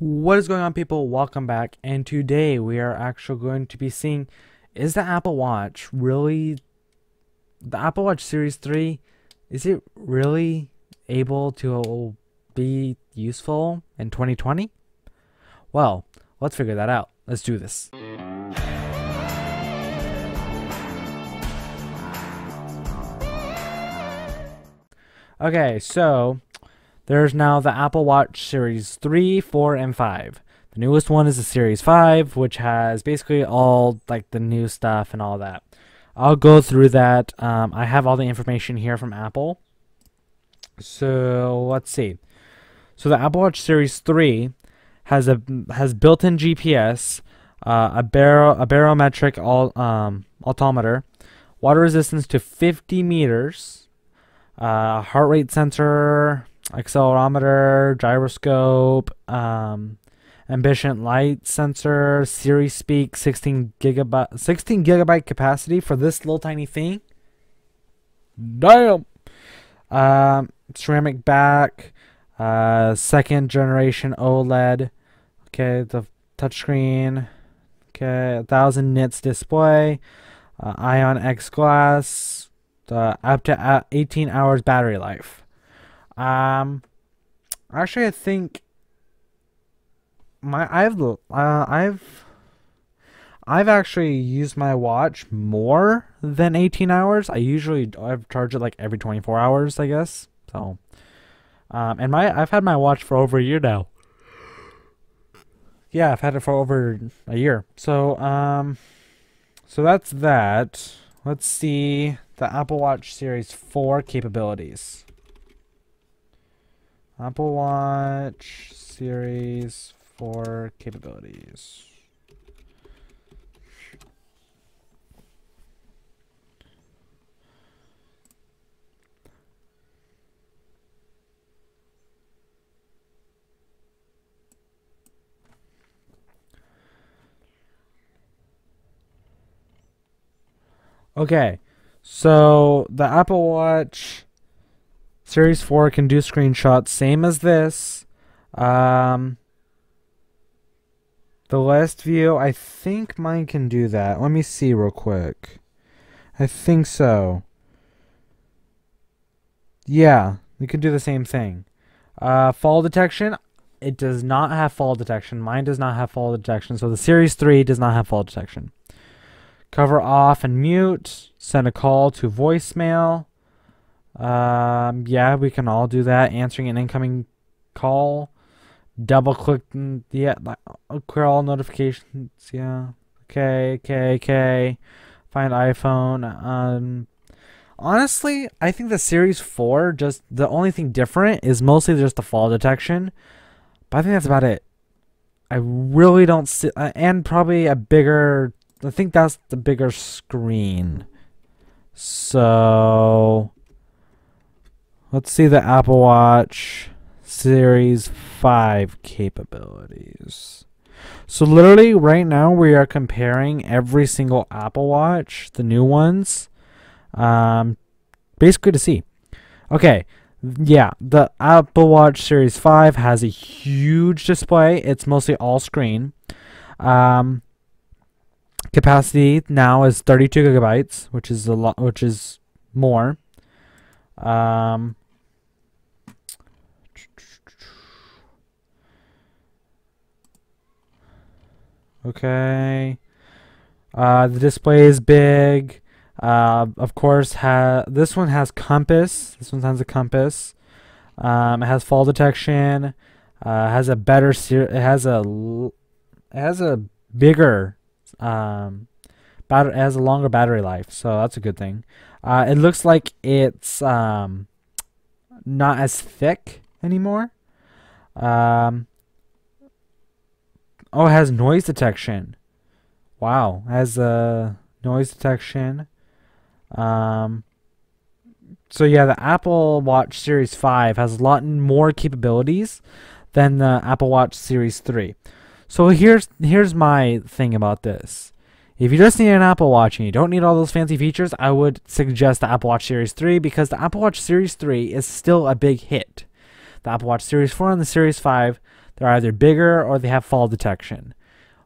What is going on, people? Welcome back, and today we are actually going to be seeing, is the Apple Watch really, the Apple Watch Series 3, is it really able to be useful in 2020? Well, let's figure that out. Let's do this. Okay, so there's now the Apple Watch Series 3, 4, and 5. The newest one is the Series 5, which has basically all like the new stuff and all that. I'll go through that. I have all the information here from Apple. So let's see. So the Apple Watch Series 3 has built-in GPS, a barometric altimeter, water resistance to 50 meters, heart rate sensor, accelerometer, gyroscope, ambient light sensor, Siri Speak, 16 gigabyte capacity for this little tiny thing. Damn. Ceramic back, second generation OLED. Okay, the touchscreen. Okay, 1000 nits display, Ion X glass, up to 18 hours battery life. Actually, I think I've actually used my watch more than 18 hours. I've charged it like every 24 hours, I guess. So, and I've had my watch for over a year now. Yeah, I've had it for over a year. So, so that's that. Let's see the Apple Watch Series 4 capabilities. Apple Watch Series 4 capabilities. Okay, so the Apple Watch Series 4 can do screenshots, same as this. The last view, I think mine can do that. Let me see real quick. I think so. Yeah, we can do the same thing. Fall detection, it does not have fall detection. Mine does not have fall detection, so the Series 3 does not have fall detection. Cover off and mute, send a call to voicemail. Yeah, we can all do that. Answering an incoming call, double click, yeah, clear all notifications. Yeah, okay. Find iPhone. Honestly, I think the Series 4, just the only thing different is mostly just the fall detection, but I think that's about it. I really don't see, and probably a bigger, I think that's the bigger screen. So let's see the Apple Watch Series 5 capabilities. So literally right now we are comparing every single Apple Watch, the new ones, basically to see. Okay, yeah, the Apple Watch Series 5 has a huge display. It's mostly all screen. Capacity now is 32 gigabytes, which is a lot, which is more. Okay. The display is big. Of course, this one has compass. This one has a compass. It has fall detection. Has a better. It has a bigger. It has a longer battery life, so that's a good thing. It looks like it's not as thick anymore. Oh, it has noise detection. Wow, it has noise detection. So yeah, the Apple Watch Series 5 has a lot more capabilities than the Apple Watch Series 3. So here's my thing about this. If you just need an Apple Watch and you don't need all those fancy features, I would suggest the Apple Watch Series 3, because the Apple Watch Series 3 is still a big hit. The Apple Watch Series 4 and the Series 5, They're either bigger or they have fall detection.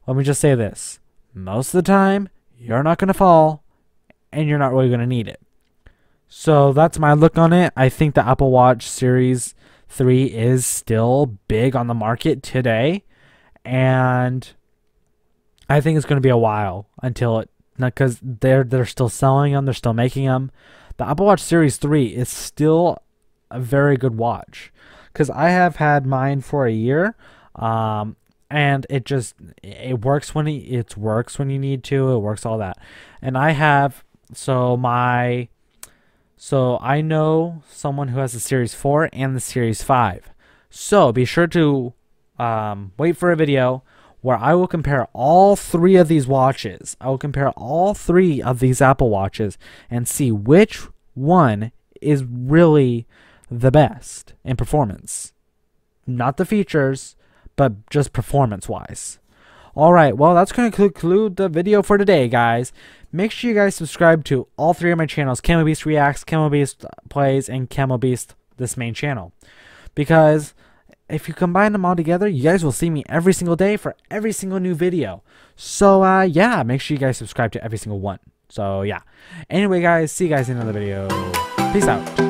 Let me just say this. Most of the time, you're not going to fall, and you're not really going to need it. So that's my look on it. I think the Apple Watch Series 3 is still big on the market today, and I think it's going to be a while until it, because they're still selling them, they're still making them. The Apple Watch Series 3 is still a very good watch, because I have had mine for a year, and it works when it works when you need to. It works all that, and I have so I know someone who has the Series 4 and the Series 5. So be sure to wait for a video where I will compare all three of these watches. I will compare all three of these Apple Watches and see which one is really the best in performance. Not the features, but just performance-wise. Alright, well, that's going to conclude the video for today, guys. Make sure you guys subscribe to all three of my channels, Camo Beast Reacts, Camo Beast Plays, and Camo Beast, this main channel. Because if you combine them all together, you guys will see me every single day for every single new video. So, yeah, make sure you guys subscribe to every single one. So, yeah. Anyway, guys, see you guys in another video. Peace out.